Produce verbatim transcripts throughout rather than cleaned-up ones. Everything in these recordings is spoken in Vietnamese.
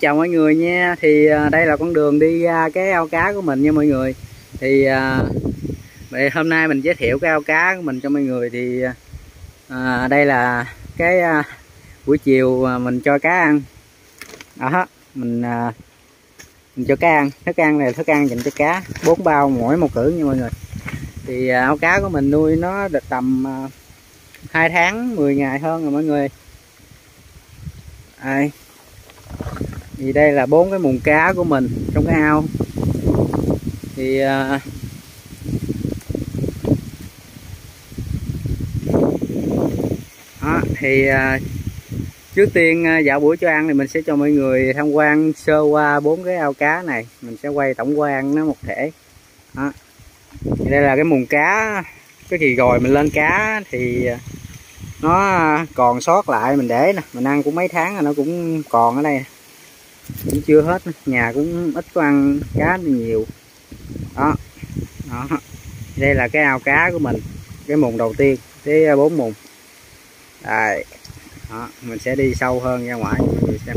chào mọi người nha. Thì đây là con đường đi ra cái ao cá của mình nha mọi người. Thì uh, hôm nay mình giới thiệu cái ao cá của mình cho mọi người. Thì uh, đây là cái uh, buổi chiều mình cho cá ăn đó. Mình, uh, mình cho cá ăn, thức ăn này thức ăn dành cho cá, bốn bao mỗi một cử nha mọi người. Thì uh, ao cá của mình nuôi nó được tầm uh, hai tháng mười ngày hơn rồi mọi người. Đây. Thì đây là bốn cái mùng cá của mình trong cái ao. Thì uh, đó, thì uh, trước tiên uh, dạo buổi cho ăn thì mình sẽ cho mọi người tham quan sơ qua bốn cái ao cá này. Mình sẽ quay tổng quan nó một thể đó. Thì đây là cái mùng cá. Cái kỳ rồi mình lên cá thì uh, nó còn sót lại mình để nè, mình ăn cũng mấy tháng rồi nó cũng còn ở đây, cũng chưa hết, nhà cũng ít có ăn cá nhiều đó. Đó, đây là cái ao cá của mình, cái mùng đầu tiên tới bốn mùng đây đó. Mình sẽ đi sâu hơn ra ngoài mọi người xem.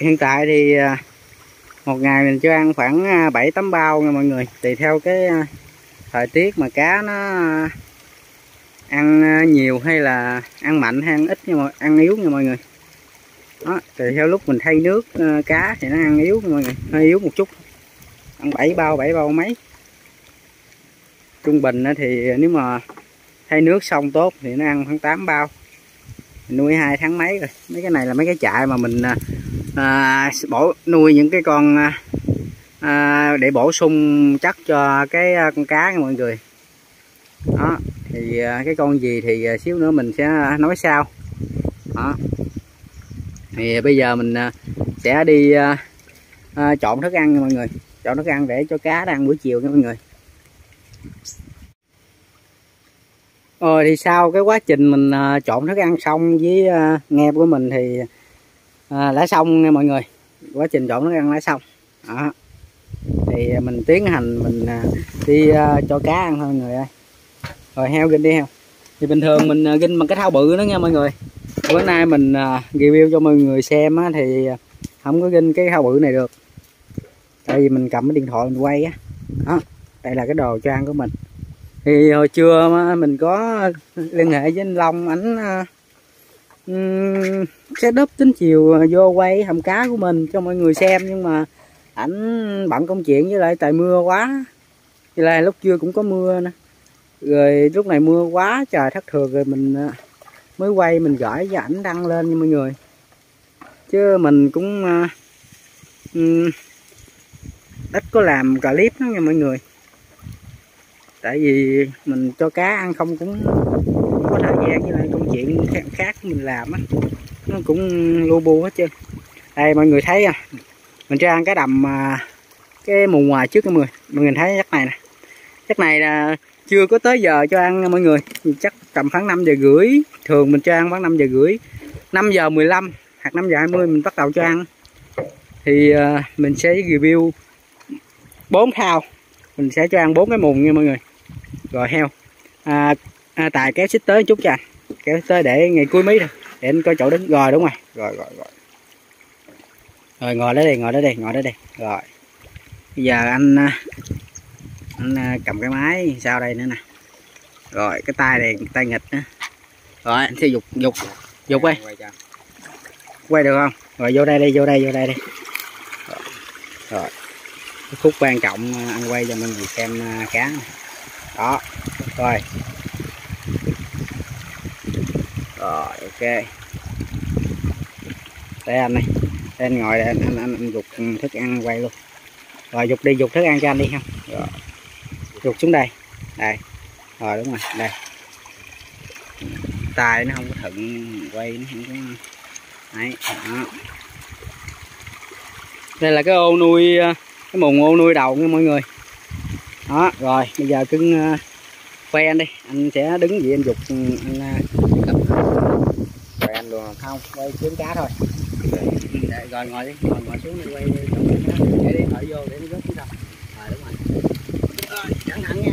Hiện tại thì một ngày mình cho ăn khoảng bảy tám bao nha mọi người. Tùy theo cái thời tiết mà cá nó ăn nhiều hay là ăn mạnh hay ăn ít, nhưng mà ăn yếu nha mọi người. Đó, tùy theo lúc mình thay nước cá thì nó ăn yếu nha mọi người, hơi yếu một chút. Ăn bảy bao, bảy bao mấy. Trung bình thì nếu mà thay nước xong tốt thì nó ăn khoảng tám bao. Mình nuôi hai tháng mấy rồi. Mấy cái này là mấy cái trại mà mình À, bổ nuôi những cái con à, để bổ sung chất cho cái con cá nha mọi người. Đó, thì cái con gì thì xíu nữa mình sẽ nói sau. Đó. Thì bây giờ mình sẽ đi à, à, chọn thức ăn nha mọi người, chọn thức ăn để cho cá ăn buổi chiều nha mọi người. Rồi thì sau cái quá trình mình à, chọn thức ăn xong với à, nghẹp của mình thì À, đã xong nha mọi người, quá trình trộn nó ăn đã xong đó. Thì mình tiến hành mình đi uh, cho cá ăn thôi mọi người ơi. Rồi heo ginh đi heo. Thì bình thường mình uh, ginh bằng cái thao bự đó nha mọi người. Bữa nay mình uh, review cho mọi người xem á, thì không có ginh cái thao bự này được, tại vì mình cầm cái điện thoại mình quay á. Đó, đây là cái đồ cho ăn của mình. Thì hồi trưa mà mình có liên hệ với anh Long, ảnh uh, cái đớp tính chiều vô quay hầm cá của mình cho mọi người xem, nhưng mà ảnh bận công chuyện, với lại tại mưa quá. Thì là lúc trưa cũng có mưa nè, rồi lúc này mưa quá trời thất thường, rồi mình mới quay mình gửi cho ảnh đăng lên nha mọi người. Chứ mình cũng uh, ít có làm clip đó nha mọi người, tại vì mình cho cá ăn không cũng có thời gian, với lại công chuyện khác mình làm á, nó cũng lu bu hết trơn. Đây mọi người thấy à, mình cho ăn cái đầm cái mùng ngoài trước mọi người. Mọi người thấy chắc này nè, chắc này là chưa có tới giờ cho ăn mọi người, chắc tầm khoảng năm giờ rưỡi. Thường mình cho ăn khoảng năm giờ rưỡi, năm giờ mười lăm hoặc năm giờ hai mươi mình bắt đầu cho ăn. Thì uh, mình sẽ review bốn thao, mình sẽ cho ăn bốn cái mùng nha mọi người. Rồi heo à, à, Tài kéo xích tới chút cho, kéo tới để ngày cuối mí rồi để anh coi chỗ đứng. Rồi đúng rồi, rồi rồi rồi rồi ngồi đó đây, ngồi đó đây, ngồi đó đây. Rồi bây giờ anh anh cầm cái máy sao đây nữa nè. Rồi cái tay này, tay nghịch nữa. Rồi anh sẽ dục dục dục quay quay được không? Rồi vô đây đi, vô đây vô đây đi. Rồi, rồi. Cái khúc quan trọng anh quay cho mọi người xem cá này. Đó rồi. Rồi ok, đây anh này, đây anh ngồi đây, anh anh, anh, anh dục thức ăn quay luôn. Rồi dục đi, dục thức ăn cho anh đi không. Rồi dục xuống đây đây. Rồi đúng rồi đây, tay nó không có thuận quay, nó không có đấy. Đó. Đây là cái ô nuôi, cái mùng ô nuôi đầu nha mọi người. Đó, rồi bây giờ cứ khoe anh đi, anh sẽ đứng vậy anh dục anh khoe anh luôn không, quay kiếm cá thôi. Để, rồi ngồi đi, ngồi, ngồi xuống đi, quay đi, để đi thở vô để nó rớt xuống đâu. Rồi đúng rồi. Rồi, cẩn thận nha.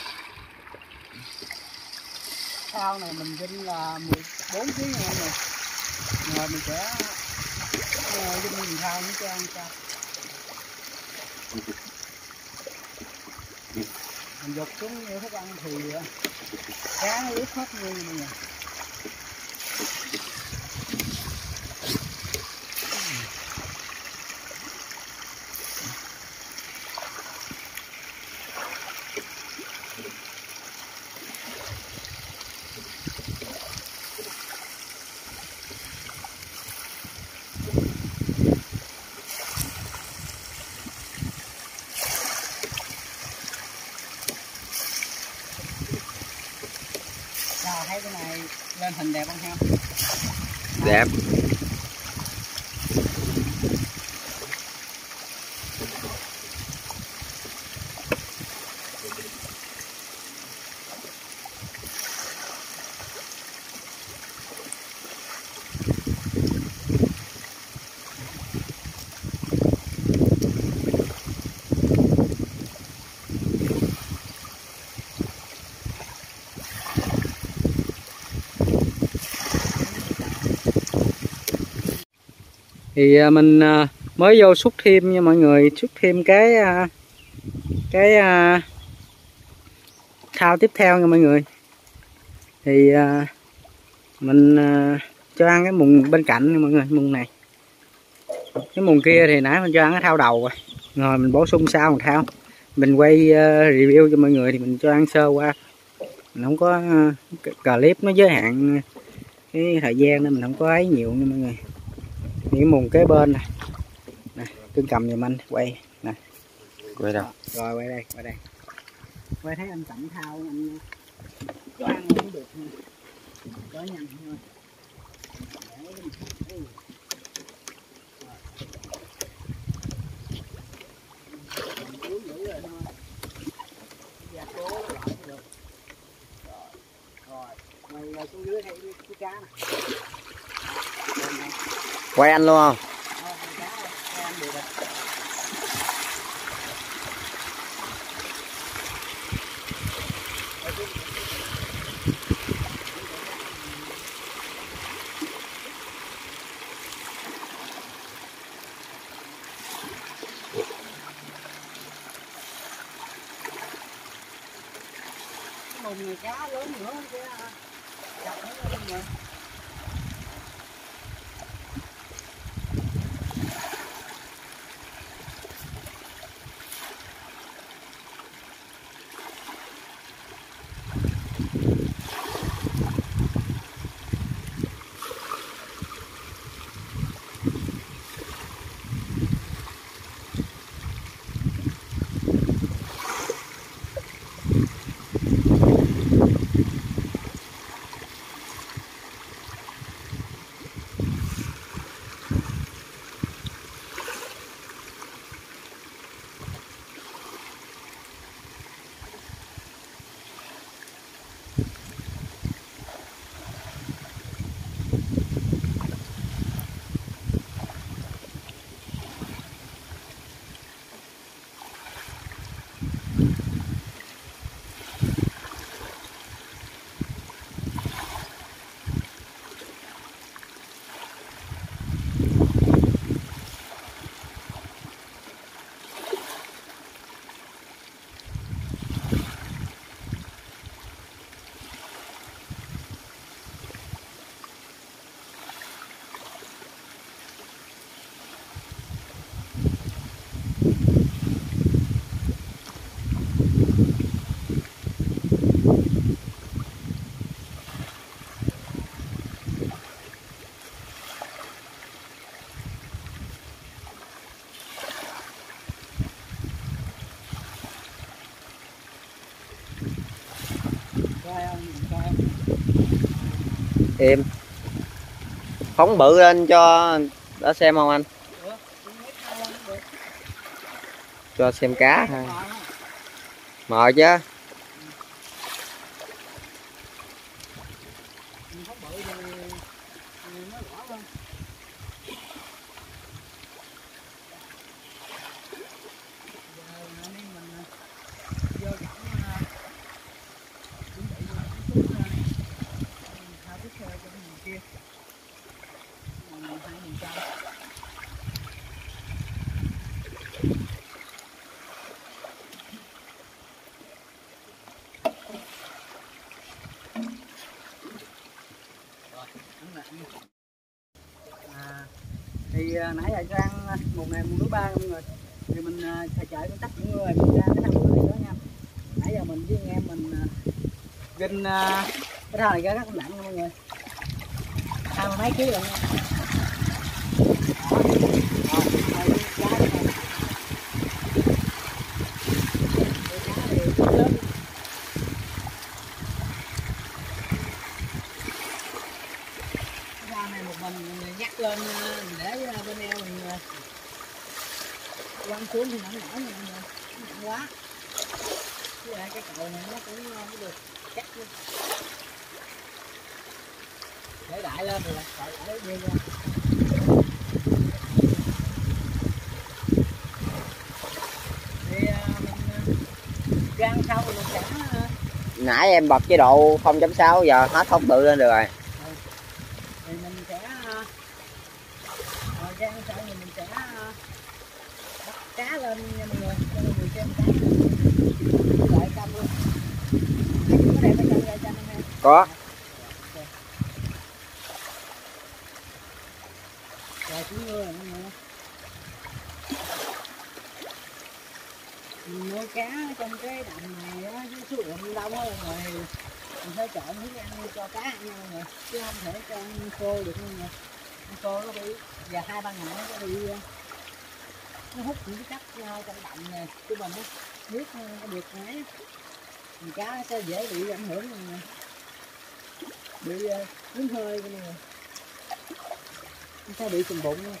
Sau này mình vinh là mười bốn ký nha mọi người. Rồi mình sẽ vinh mình thao nữa cho ăn cho. Mình dục xuống như thức ăn thì cá nó ướt hết nguyên mọi người. Thấy cái này lên hình đẹp không ha? Đẹp. Thì mình mới vô xúc thêm nha mọi người, xúc thêm cái cái thao tiếp theo nha mọi người. Thì mình cho ăn cái mùng bên cạnh nha mọi người, mùng này. Cái mùng kia thì nãy mình cho ăn cái thao đầu rồi. Rồi mình bổ sung sau một thao. Mình quay review cho mọi người thì mình cho ăn sơ qua. Mình không có clip nó giới hạn cái thời gian nên mình không có ấy nhiều nha mọi người. Những mùng kế bên này, này cứ cầm giùm anh quay nè, quay đâu rồi quay đây, quay đây, quay thấy anh cảnh thao anh cho ăn cũng được, có nhằn thôi. Rồi rồi xuống dưới thấy cái cá này. Quay anh luôn không? Mùng này cá lớn nữa chứ chặt nó lên rồi. Im. Phóng bự lên cho đã xem không anh? Cho xem cá thôi. Mời chứ. À, thì à, nãy giờ sang một ngày mùng thứ ba không rồi, thì mình à, chạy con tắt những người mình ra cái thằng này đó nha. Nãy giờ mình với anh em mình à, ginh à, cái thằng này ra rất nặng nha mọi người, hai mươi mấy ký rồi nha. Lên để bên eo mình quăng xuống thì nó nổi nha, nặng quá. Với lại cái cầu này nó cũng được chắc luôn. Để đại lên rồi lại cậu để ra. Thì mình gan sau rồi trả. Nãy em bật chế độ không chấm sáu giờ hết không tự lên được rồi. Cá lên nha mọi người, cho mọi người xem cá lại cam luôn. Có đẹp cái ra cho anh em. Có. Rồi chúng người mọi người. Mình nuôi cá trong cái đầm này á, với số lượng đông á mọi người. Mình phải chọn thức ăn cho cá ăn nha mọi người, chứ không thể cho ăn khô được mọi người. Ăn khô nó bị và hai ba ngày nó bị nó hút những cái cắt trong đậm này, chứ mà nó nước nó được máy thì cá sẽ dễ bị ảnh hưởng này. Bị cuốn hơi cái này nó sẽ bị trùng bụng này.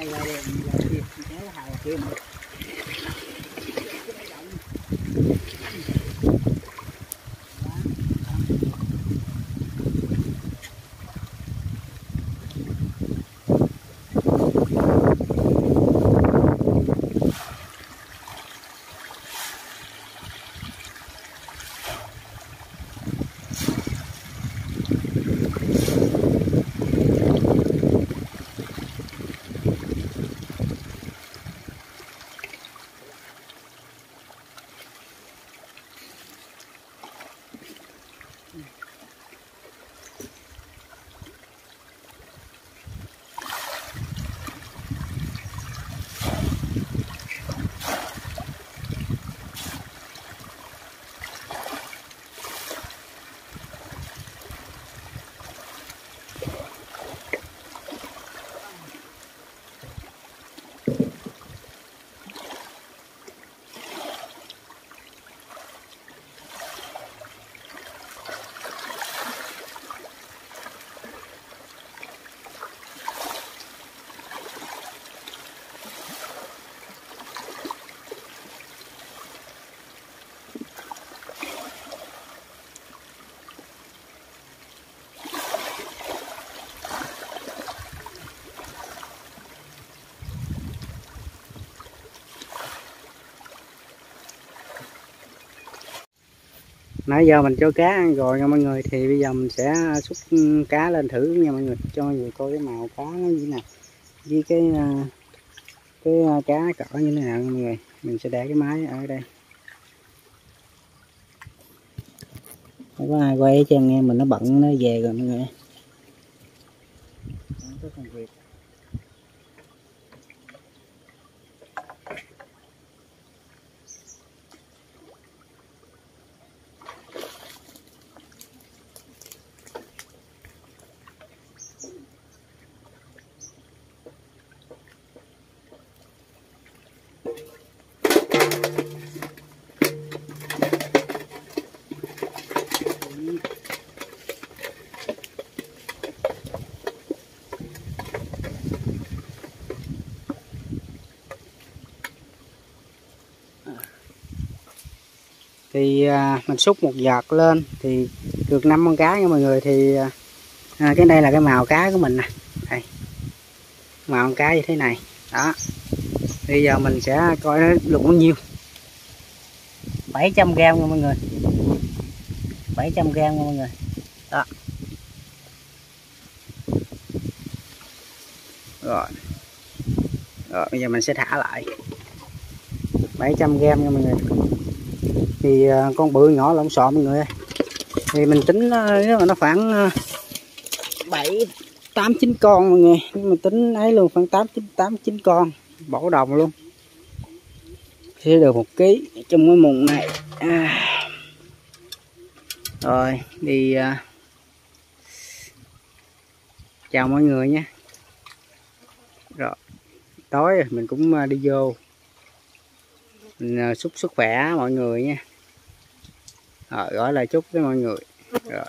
Đây là việc cái hào kia mà. Nãy giờ mình cho cá ăn rồi nha mọi người, thì bây giờ mình sẽ xúc cá lên thử nha mọi người, cho mọi người coi cái màu cá nó như thế nào với cái cái cá cỡ như thế nào nha mọi người. Mình sẽ để cái máy ở đây. Không có ai quay cho anh em mình, nó bận nó về rồi mọi người. tới công việc. Thì mình xúc một giọt lên thì được năm con cá nha mọi người. Thì à, cái đây là cái màu cá của mình nè, đây màu con cá như thế này đó. Bây giờ mình sẽ coi nó được bao nhiêu. Bảy trăm gam nha mọi người, bảy trăm gam nha mọi người đó. Rồi rồi bây giờ mình sẽ thả lại bảy trăm gam nha mọi người. Thì con bự nhỏ lộn xộn mọi người ơi. Thì mình tính nếu mà nó khoảng bảy tám chín con mọi người, nhưng mà tính ấy luôn khoảng tám chín con bỏ đồng luôn thì được một ký trong cái mùng này à. Rồi thì chào mọi người nha. Rồi tối mình cũng đi vô mình chúc sức khỏe mọi người nha. Rồi, gọi là chúc với mọi người. Rồi.